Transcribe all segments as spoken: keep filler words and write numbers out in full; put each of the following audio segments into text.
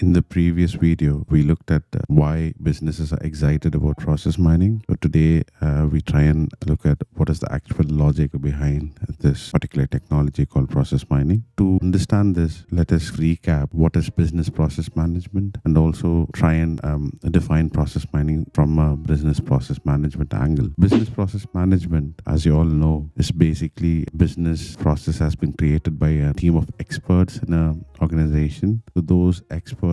In the previous video, we looked at why businesses are excited about process mining. But today, uh, we try and look at what is the actual logic behind this particular technology called process mining. To understand this, let us recap what is business process management and also try and um, define process mining from a business process management angle. Business process management, as you all know, is basically business process has been created by a team of experts in an organization. So those experts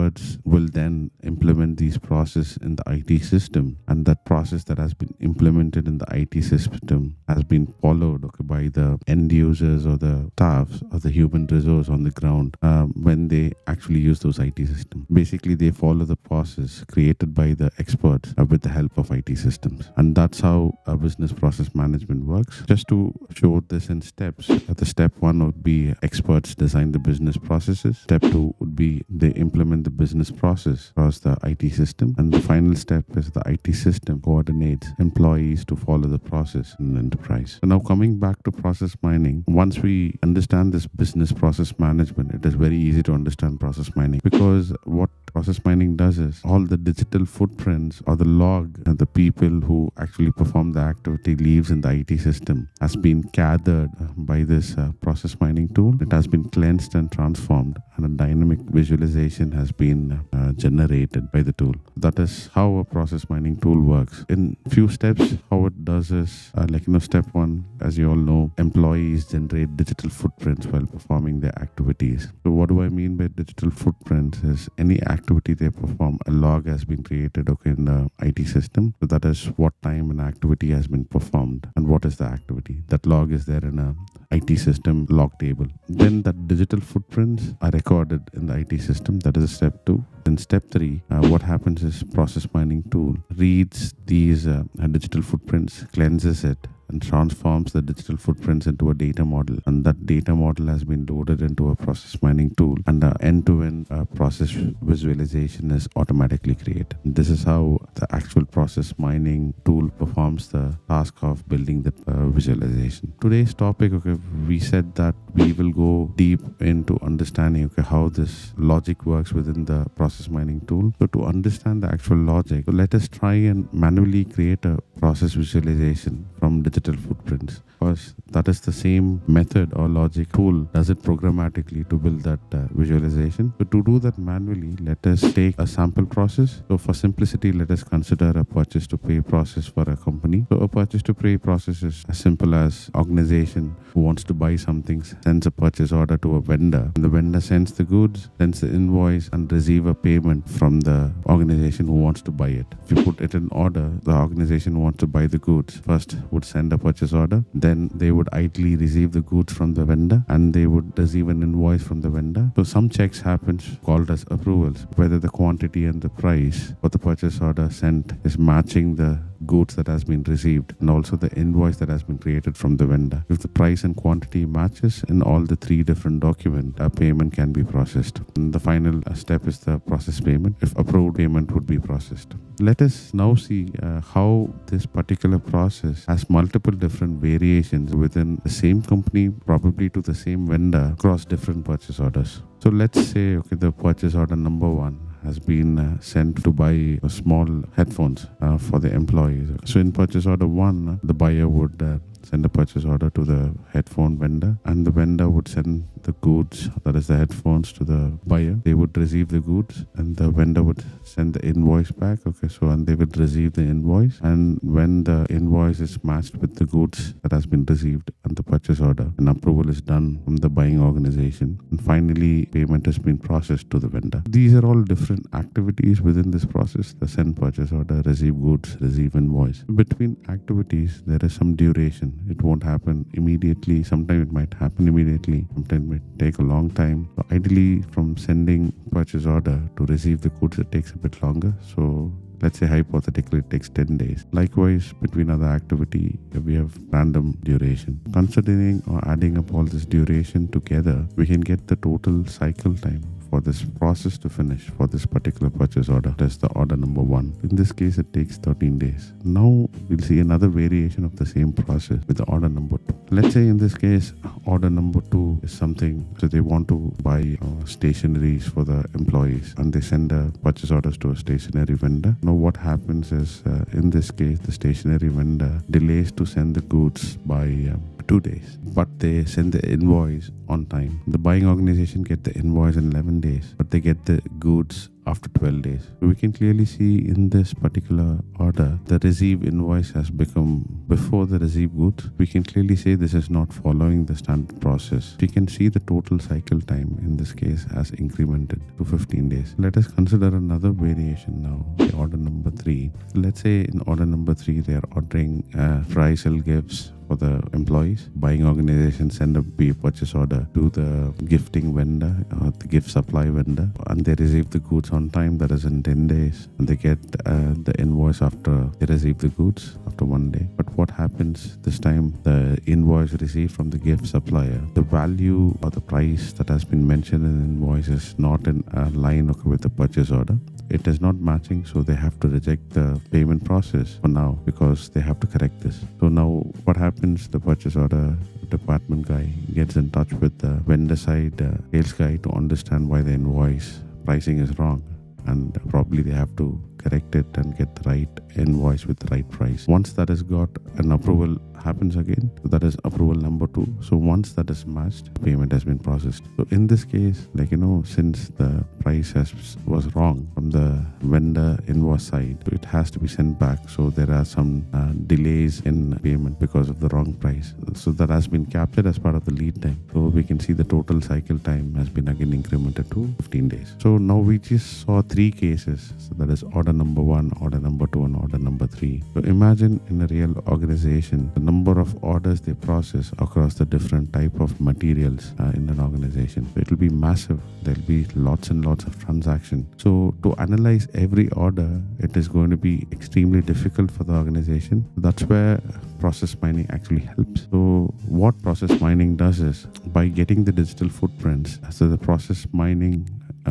will then implement these processes in the I T system, and that process that has been implemented in the I T system has been followed okay, by the end users or the staffs or the human resource on the ground um, when they actually use those I T systems. Basically, they follow the process created by the experts uh, with the help of I T systems, and that's how a business process management works. Just to show this in steps, uh, the step one would be experts design the business processes. Step two would be they implement the business process across the I T system, and the final step is the I T system coordinates employees to follow the process in the enterprise. So now coming back to process mining, once we understand this business process management, it is very easy to understand process mining, because what process mining does is all the digital footprints or the log and the people who actually perform the activity leaves in the I T system has been gathered by this uh, process mining tool. It has been cleansed and transformed, and a dynamic visualization has been uh, generated by the tool. That is how a process mining tool works. In few steps, how it does is uh, like you know step one, as you all know, employees generate digital footprints while performing their activities. So what do I mean by digital footprints is any activity they perform, a log has been created okay in the I T system. So that is what time an activity has been performed and what is the activity. That log is there in a I T system log table. Then that digital footprints are recorded in the I T system. That is step two. Then step three, uh, what happens is process mining tool reads these uh, digital footprints, cleanses it, and transforms the digital footprints into a data model, and that data model has been loaded into a process mining tool, and the end-to-end uh, process visualization is automatically created. This is how the actual process mining tool performs the task of building the uh, visualization. Today's topic, okay, we said that we will go deep into understanding okay, how this logic works within the process mining tool. So to understand the actual logic, so let us try and manually create a process visualization from digital digital footprints, because that is the same method or logic tool does it programmatically to build that uh, visualization. So to do that manually, let us take a sample process. So for simplicity, let us consider a purchase to pay process for a company. So a purchase to pay process is as simple as organization who wants to buy something sends a purchase order to a vendor, and the vendor sends the goods, sends the invoice, and receive a payment from the organization who wants to buy it. If you put it in order, the organization wants to buy the goods first would send a purchase order, then they would idly receive the goods from the vendor, and they would receive an invoice from the vendor. So some checks happens called as approvals, whether the quantity and the price for the purchase order sent is matching the goods that has been received, and also the invoice that has been created from the vendor. If the price and quantity matches in all the three different documents, a payment can be processed. And the final step is the process payment. If approved, payment would be processed. Let us now see uh, how this particular process has multiple different variations within the same company, probably to the same vendor, across different purchase orders. So let's say okay, the purchase order number one has been uh, sent to buy uh, small headphones uh, for the employees. So in purchase order one, the buyer would uh, send a purchase order to the headphone vendor, and the vendor would send the goods, that is the headphones, to the buyer. They would receive the goods, and the vendor would send the invoice back. Okay, so and they would receive the invoice, and when the invoice is matched with the goods that has been received and the purchase order, an approval is done from the buying organization, and finally payment has been processed to the vendor. These are all different activities within this process: the send purchase order, receive goods, receive invoice. Between activities, there is some duration. It won't happen immediately. Sometimes it might happen immediately. Sometimes it might take a long time. So ideally, from sending purchase order to receive the goods, it takes a bit longer. So let's say hypothetically it takes ten days. Likewise, between other activity, we have random duration. Considering or adding up all this duration together, we can get the total cycle time for this process to finish for this particular purchase order. That's the order number one. In this case, it takes thirteen days. Now we'll see another variation of the same process with the order number two. Let's say in this case, order number two is something, so they want to buy uh, stationeries for the employees, and they send the purchase orders to a stationery vendor. Now what happens is, uh, in this case, the stationery vendor delays to send the goods by um, two days, but they send the invoice on time. The buying organization get the invoice in eleven days, but they get the goods after twelve days. We can clearly see in this particular order, the receive invoice has become before the receive goods. We can clearly say this is not following the standard process. We can see the total cycle time in this case has incremented to fifteen days. Let us consider another variation now, the order number three. Let's say in order number three, they are ordering uh, fry sell gifts for the employees. Buying organization send a purchase order to the gifting vendor or the gift supply vendor, and they receive the goods on time, that is in ten days, and they get uh, the invoice after they receive the goods after one day. But what happens this time, the invoice received from the gift supplier, the value or the price that has been mentioned in the invoice is not in line with the purchase order. It is not matching, so they have to reject the payment process for now, because they have to correct this. So now what happens, the purchase order department guy gets in touch with the vendor side uh, sales guy to understand why the invoice pricing is wrong, and probably they have to correct it and get the right invoice with the right price. Once that is got, an approval happens again, so that is approval number two. So once that is matched, payment has been processed. So in this case, like you know, since the price has, was wrong from the vendor invoice side, it has to be sent back. So there are some uh, delays in payment because of the wrong price. So that has been captured as part of the lead time. So we can see the total cycle time has been again incremented to fifteen days. So now we just saw three cases. So that is order number one, order number two, and order number three. So imagine in a real organization, the number of orders they process across the different type of materials uh, in an organization. It will be massive. There'll be lots and lots of transactions. So to analyze every order, it is going to be extremely difficult for the organization. That's where process mining actually helps. So what process mining does is, by getting the digital footprints, so the process mining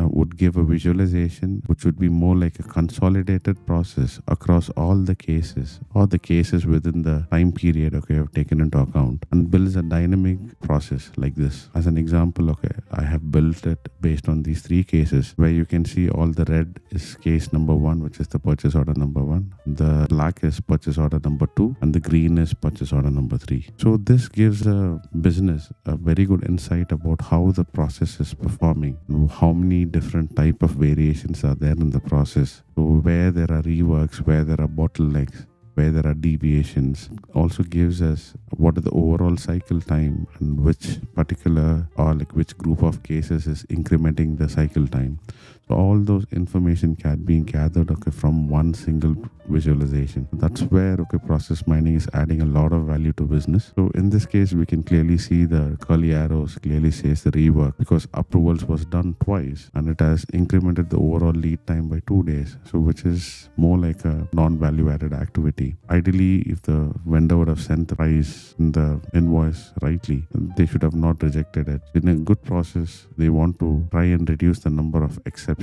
Uh, would give a visualization which would be more like a consolidated process across all the cases or the cases within the time period, okay, I've taken into account, and builds a dynamic process like this. As an example, okay, I have built it based on these three cases, where you can see all the red is case number one, which is the purchase order number one, the black is purchase order number two, and the green is purchase order number three. So this gives a business a very good insight about how the process is performing, how many different type of variations are there in the process, so where there are reworks, where there are bottlenecks, where there are deviations. Also gives us what are the overall cycle time, and which particular or like which group of cases is incrementing the cycle time. So all those information can be gathered, okay, from one single visualization. That's where, okay, process mining is adding a lot of value to business. So in this case, we can clearly see the curly arrows clearly says the rework, because approvals was done twice, and it has incremented the overall lead time by two days, so which is more like a non-value added activity. Ideally, if the vendor would have sent the price in the invoice rightly, they should have not rejected it. In a good process, they want to try and reduce the number of exceptions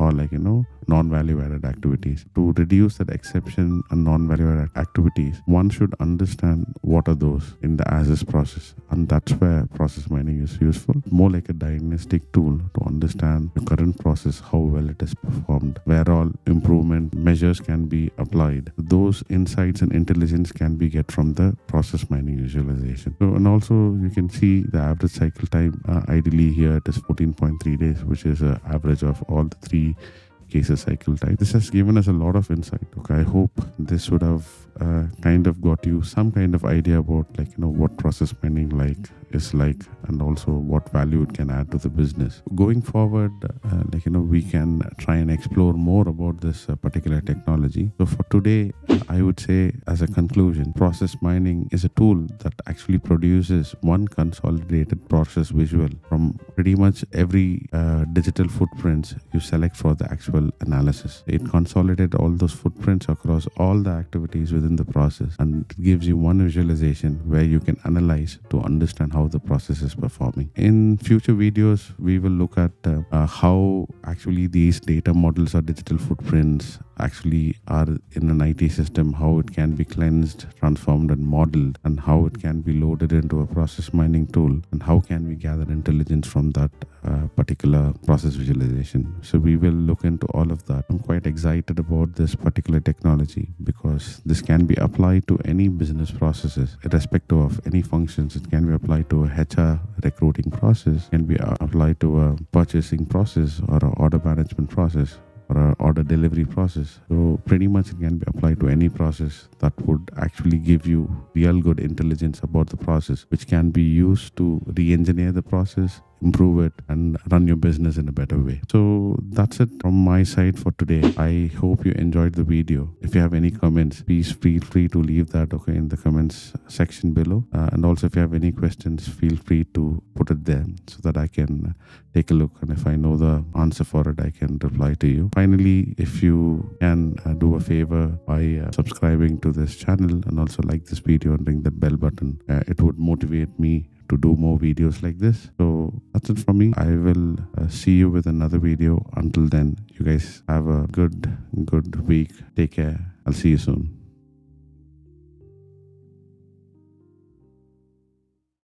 or like you know non-value added activities. To reduce that exception and non-value added activities, one should understand what are those in the as is process, and that's where process mining is useful, more like a diagnostic tool to understand the current process, how well it is performed, where all improvement measures can be applied. Those insights and intelligence can be get from the process mining visualization. So, and also you can see the average cycle time, uh, ideally here it is fourteen point three days, which is an average of all the three cases cycle time. This has given us a lot of insight. Okay, I hope this would have uh, kind of got you some kind of idea about like you know what process mining like is like, and also what value it can add to the business going forward. Uh, like you know we can try and explore more about this uh, particular technology. So for today, I would say as a conclusion, process mining is a tool that actually produces one consolidated process visual from pretty much every uh, digital footprints you select for the actual analysis. It consolidates all those footprints across all the activities within the process, and it gives you one visualization where you can analyze to understand how how the process is performing. In future videos, we will look at uh, uh, how actually these data models or digital footprints actually are in an I T system, how it can be cleansed, transformed and modeled, and how it can be loaded into a process mining tool, and how can we gather intelligence from that uh, particular process visualization. So we will look into all of that. I'm quite excited about this particular technology because this can be applied to any business processes, irrespective of any functions. It can be applied to a H R recruiting process, can be applied to a purchasing process or an order management process, or an order delivery process. So pretty much it can be applied to any process that would actually give you real good intelligence about the process, which can be used to re-engineer the process, improve it and run your business in a better way. So that's it from my side for today. I hope you enjoyed the video. If you have any comments, please feel free to leave that okay in the comments section below, uh, and also if you have any questions, feel free to put it there so that I can take a look, and if I know the answer for it, I can reply to you. Finally, if you can uh, do a favor by uh, subscribing to this channel and also like this video and ring that bell button, uh, it would motivate me to do more videos like this. So that's it from me. I will uh, see you with another video. Until then, you guys have a good good week. Take care. I'll see you soon.